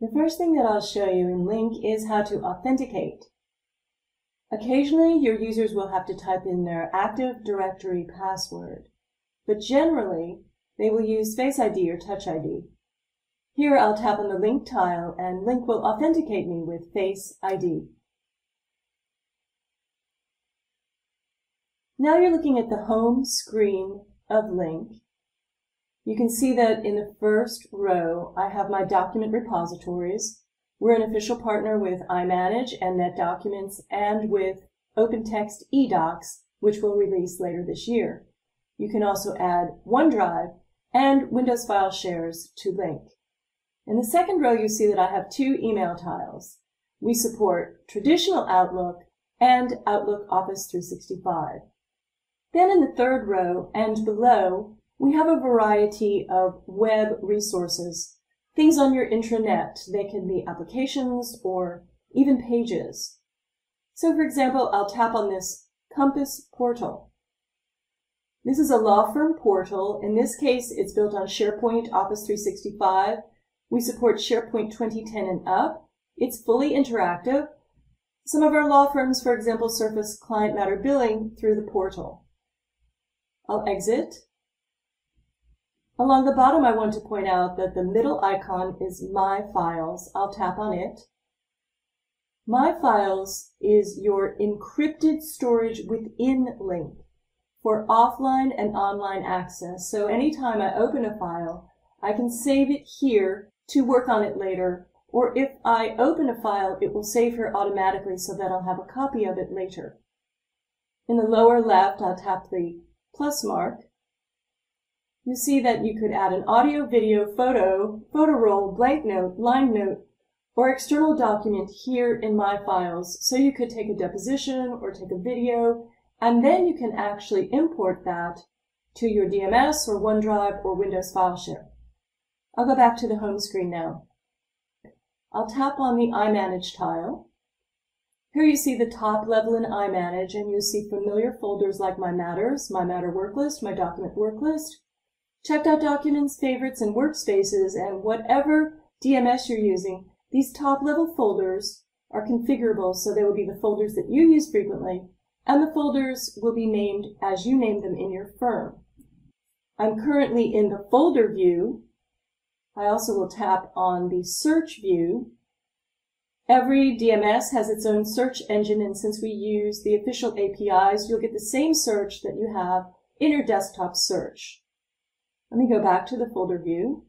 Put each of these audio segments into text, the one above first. The first thing that I'll show you in Link is how to authenticate. Occasionally, your users will have to type in their Active Directory password, but generally, they will use Face ID or Touch ID. Here, I'll tap on the Link tile, and Link will authenticate me with Face ID. Now you're looking at the home screen of Link. You can see that in the first row, I have my document repositories. We're an official partner with iManage and NetDocuments and with OpenText eDocs, which will release later this year. You can also add OneDrive and Windows file shares to Link. In the second row, you see that I have two email tiles. We support traditional Outlook and Outlook Office 365. Then in the third row and below, we have a variety of web resources, things on your intranet. They can be applications or even pages. So for example, I'll tap on this Compass portal. This is a law firm portal. In this case, it's built on SharePoint, Office 365. We support SharePoint 2010 and up. It's fully interactive. Some of our law firms, for example, surface client matter billing through the portal. I'll exit. Along the bottom, I want to point out that the middle icon is My Files. I'll tap on it. My Files is your encrypted storage within Link for offline and online access. So anytime I open a file, I can save it here to work on it later. Or if I open a file, it will save here automatically so that I'll have a copy of it later. In the lower left, I'll tap the plus mark. You see that you could add an audio, video, photo roll, blank note, line note, or external document here in My Files. So you could take a deposition or take a video, and then you can actually import that to your DMS or OneDrive or Windows file share. I'll go back to the home screen now. I'll tap on the iManage tile. Here you see the top level in iManage, and you see familiar folders like My Matters, My Matter Worklist, My Document Worklist, checked out documents, favorites, and workspaces, and whatever DMS you're using. These top-level folders are configurable, so they will be the folders that you use frequently, and the folders will be named as you name them in your firm. I'm currently in the folder view. I also will tap on the search view. Every DMS has its own search engine, and since we use the official APIs, you'll get the same search that you have in your desktop search. Let me go back to the folder view.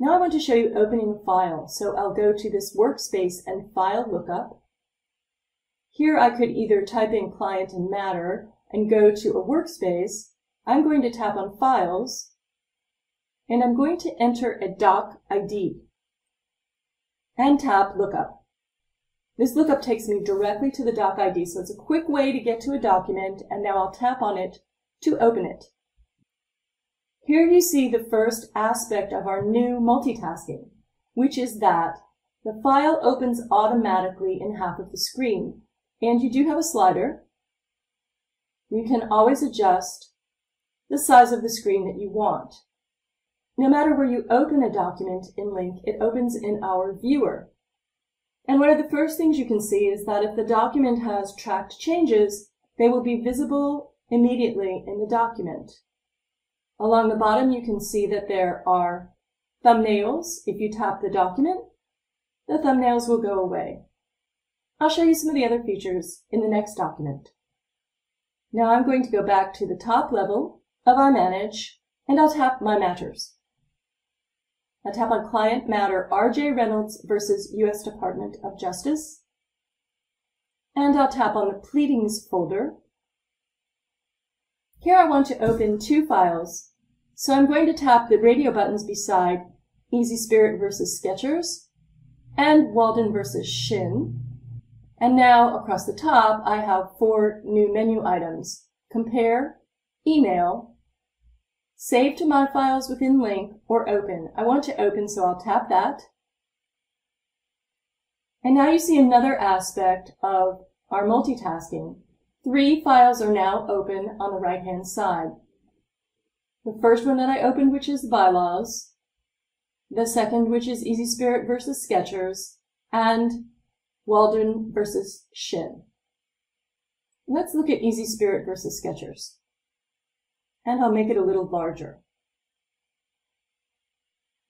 Now I want to show you opening a file. So I'll go to this workspace and file lookup. Here I could either type in client and matter and go to a workspace. I'm going to tap on files, and I'm going to enter a doc ID and tap lookup. This lookup takes me directly to the doc ID. So it's a quick way to get to a document, and now I'll tap on it to open it. Here you see the first aspect of our new multitasking, which is that the file opens automatically in half of the screen. And you do have a slider. You can always adjust the size of the screen that you want. No matter where you open a document in Link, it opens in our viewer. And one of the first things you can see is that if the document has tracked changes, they will be visible immediately in the document. Along the bottom, you can see that there are thumbnails. If you tap the document, the thumbnails will go away. I'll show you some of the other features in the next document. Now I'm going to go back to the top level of iManage, and I'll tap My Matters. I'll tap on Client Matter R.J. Reynolds versus U.S. Department of Justice. And I'll tap on the Pleadings folder. Here I want to open two files, so I'm going to tap the radio buttons beside Easy Spirit versus Skechers and Walden versus Shin. And now across the top, I have four new menu items: Compare, Email, Save to My Files within Link, or Open. I want to open, so I'll tap that. And now you see another aspect of our multitasking. Three files are now open on the right-hand side. The first one that I opened, which is the bylaws. the second, which is Easy Spirit versus Skechers, and Walden versus Shin. Let's look at Easy Spirit versus Skechers, and I'll make it a little larger.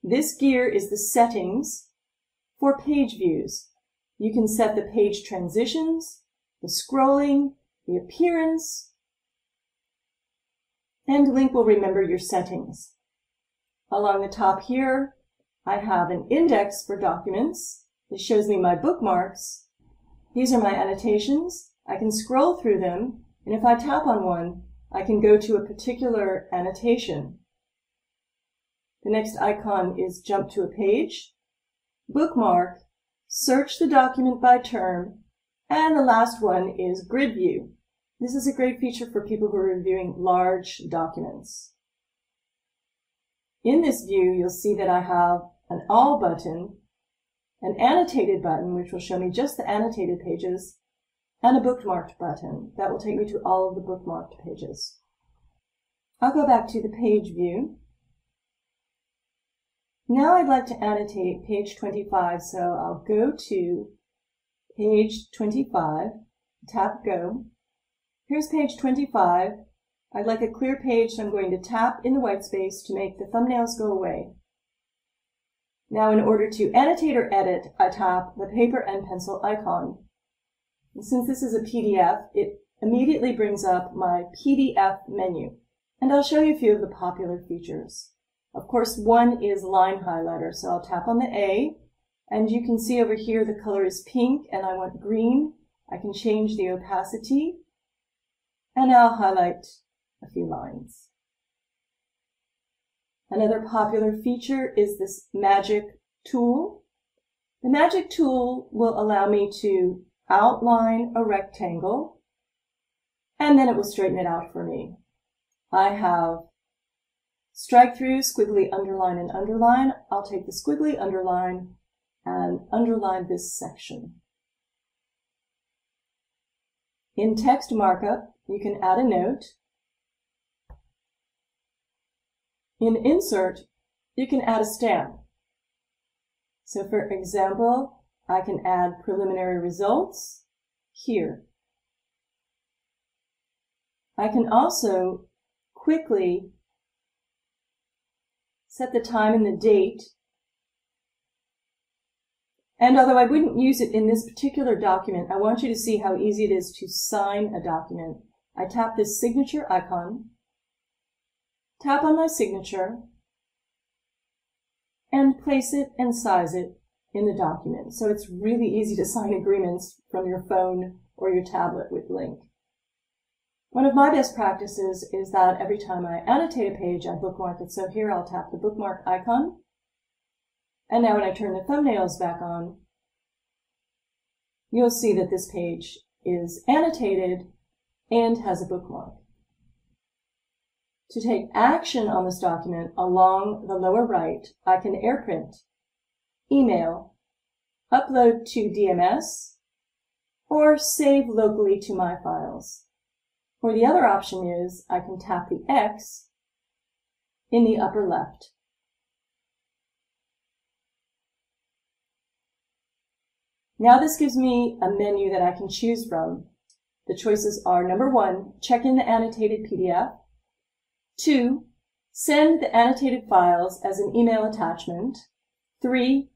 This gear is the settings for page views. You can set the page transitions, the scrolling, the appearance, and Link will remember your settings. Along the top here, I have an index for documents. This shows me my bookmarks. These are my annotations. I can scroll through them, and if I tap on one, I can go to a particular annotation. The next icon is Jump to a Page, Bookmark, Search the document by term, and the last one is Grid View. This is a great feature for people who are reviewing large documents. In this view, you'll see that I have an All button, an annotated button, which will show me just the annotated pages, and a bookmarked button that will take me to all of the bookmarked pages. I'll go back to the page view. Now I'd like to annotate page 25, so I'll go to page 25, tap Go. Here's page 25. I'd like a clear page, so I'm going to tap in the white space to make the thumbnails go away. Now in order to annotate or edit, I tap the paper and pencil icon. And since this is a PDF, it immediately brings up my PDF menu. And I'll show you a few of the popular features. Of course, one is line highlighter, so I'll tap on the A, and you can see over here the color is pink and I want green. I can change the opacity, and I'll highlight a few lines. Another popular feature is this magic tool. The magic tool will allow me to outline a rectangle, and then it will straighten it out for me. I have strike through, squiggly, underline, and underline. I'll take the squiggly, underline, and underline this section. In text markup, you can add a note. In insert, you can add a stamp. So for example, I can add preliminary results here. I can also quickly set the time and the date. And although I wouldn't use it in this particular document, I want you to see how easy it is to sign a document. I tap this signature icon, tap on my signature, and place it and size it in the document. So it's really easy to sign agreements from your phone or your tablet with Link. One of my best practices is that every time I annotate a page, I bookmark it. So here I'll tap the bookmark icon. And now when I turn the thumbnails back on, you'll see that this page is annotated and has a bookmark. To take action on this document, along the lower right, I can AirPrint, email, upload to DMS, or save locally to my files. Or the other option is I can tap the X in the upper left. Now this gives me a menu that I can choose from. The choices are number 1, check in the annotated PDF. 2, send the annotated files as an email attachment. 3,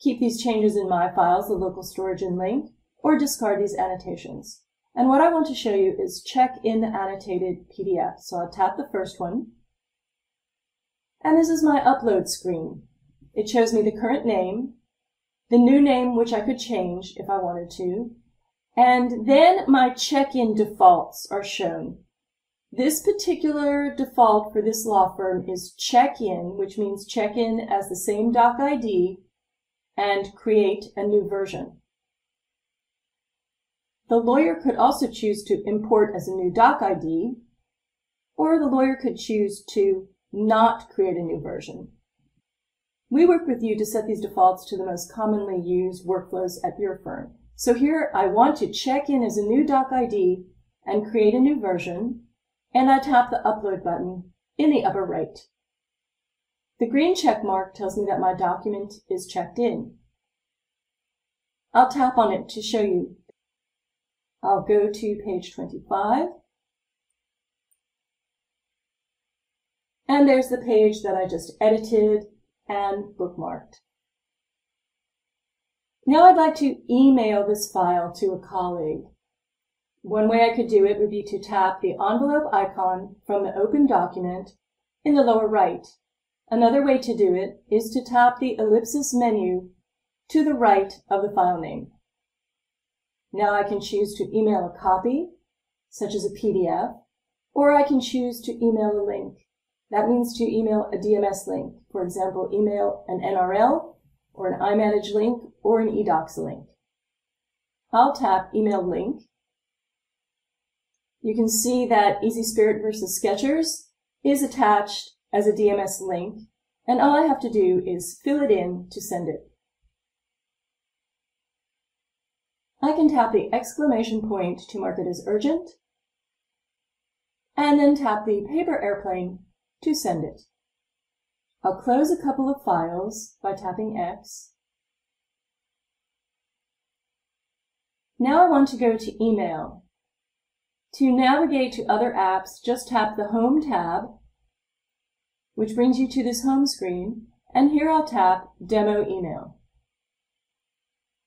keep these changes in my files, the local storage in Link, or discard these annotations. And what I want to show you is check in the annotated PDF. So I'll tap the first one. And this is my upload screen. It shows me the current name, the new name, which I could change if I wanted to, and then my check-in defaults are shown. This particular default for this law firm is check-in, which means check-in as the same doc ID and create a new version. The lawyer could also choose to import as a new doc ID, or the lawyer could choose to not create a new version. We work with you to set these defaults to the most commonly used workflows at your firm. So here I want to check in as a new doc ID and create a new version, and I tap the upload button in the upper right. The green check mark tells me that my document is checked in. I'll tap on it to show you. I'll go to page 25. And there's the page that I just edited and bookmarked. Now I'd like to email this file to a colleague. One way I could do it would be to tap the envelope icon from the open document in the lower right. Another way to do it is to tap the ellipsis menu to the right of the file name. Now I can choose to email a copy, such as a PDF, or I can choose to email a link. That means to email a DMS link. For example, email an NRL, or an iManage link, or an eDocs link. I'll tap Email Link. You can see that Easy Spirit vs. Skechers is attached as a DMS link, and all I have to do is fill it in to send it. I can tap the exclamation point to mark it as urgent, and then tap the paper airplane to send it. I'll close a couple of files by tapping X. Now I want to go to Email. To navigate to other apps, just tap the Home tab, which brings you to this home screen, and here I'll tap Demo Email.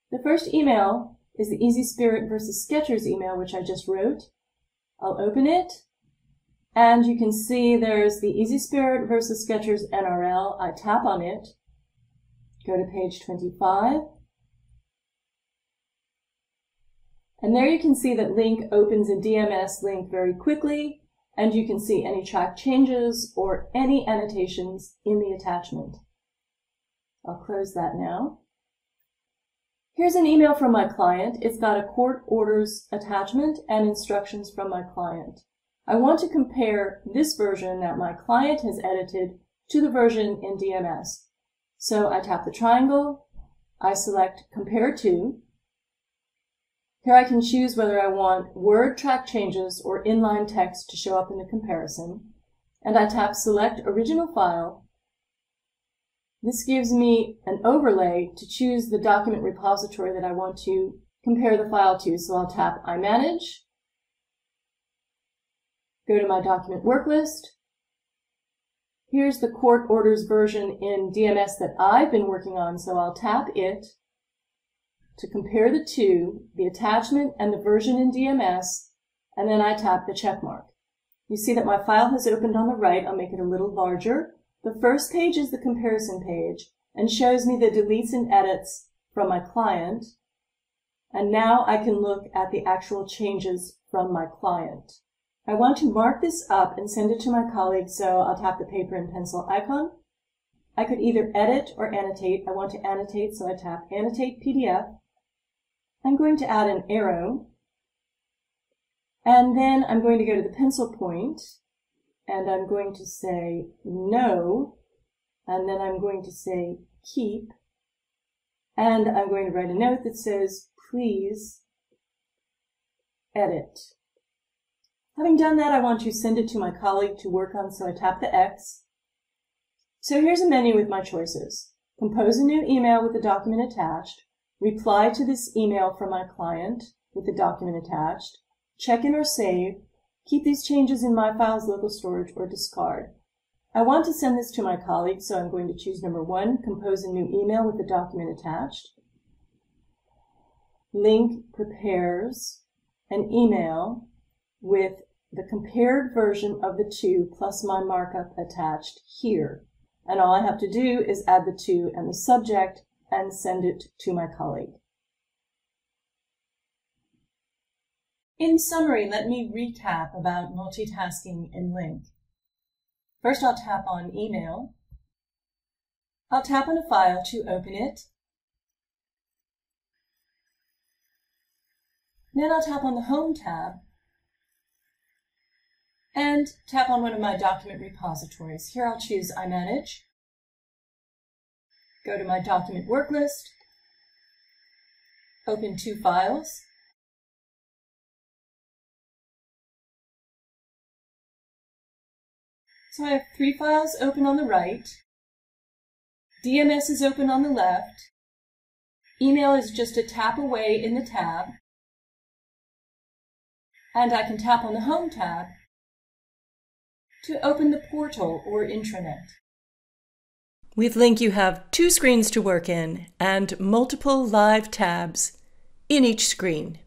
The first email is the Easy Spirit vs. Skechers email, which I just wrote. I'll open it, and you can see there's the Easy Spirit vs. Skechers NRL. I tap on it, go to page 25, and there you can see that Link opens a DMS link very quickly, and you can see any track changes or any annotations in the attachment. I'll close that now. Here's an email from my client. It's got a court orders attachment and instructions from my client. I want to compare this version that my client has edited to the version in DMS. So I tap the triangle, I select Compare To. Here I can choose whether I want Word track changes or inline text to show up in the comparison, and I tap Select Original File. This gives me an overlay to choose the document repository that I want to compare the file to, so I'll tap iManage, go to my document work list. Here's the court orders version in DMS that I've been working on, so I'll tap it to compare the two, the attachment and the version in DMS, and then I tap the check mark. You see that my file has opened on the right. I'll make it a little larger. The first page is the comparison page and shows me the deletes and edits from my client. And now I can look at the actual changes from my client. I want to mark this up and send it to my colleague, so I'll tap the paper and pencil icon. I could either edit or annotate. I want to annotate, so I tap Annotate PDF. I'm going to add an arrow, and then I'm going to go to the pencil point, and I'm going to say no, and then I'm going to say keep, and I'm going to write a note that says, please edit. Having done that, I want to send it to my colleague to work on, so I tap the X. So here's a menu with my choices. Compose a new email with the document attached, reply to this email from my client with the document attached, check in or save, keep these changes in my file's local storage, or discard. I want to send this to my colleague, so I'm going to choose number 1, compose a new email with the document attached. Link prepares an email with the compared version of the two plus my markup attached here. And all I have to do is add the two and the subject and send it to my colleague. In summary, let me recap about multitasking in Link. First, I'll tap on Email. I'll tap on a file to open it. Then I'll tap on the Home tab and tap on one of my document repositories. Here I'll choose iManage, go to my document work list, open two files, so I have three files open on the right, DMS is open on the left. Email is just a tap away in the tab. And I can tap on the Home tab to open the portal or intranet. With Link, you have two screens to work in and multiple live tabs in each screen.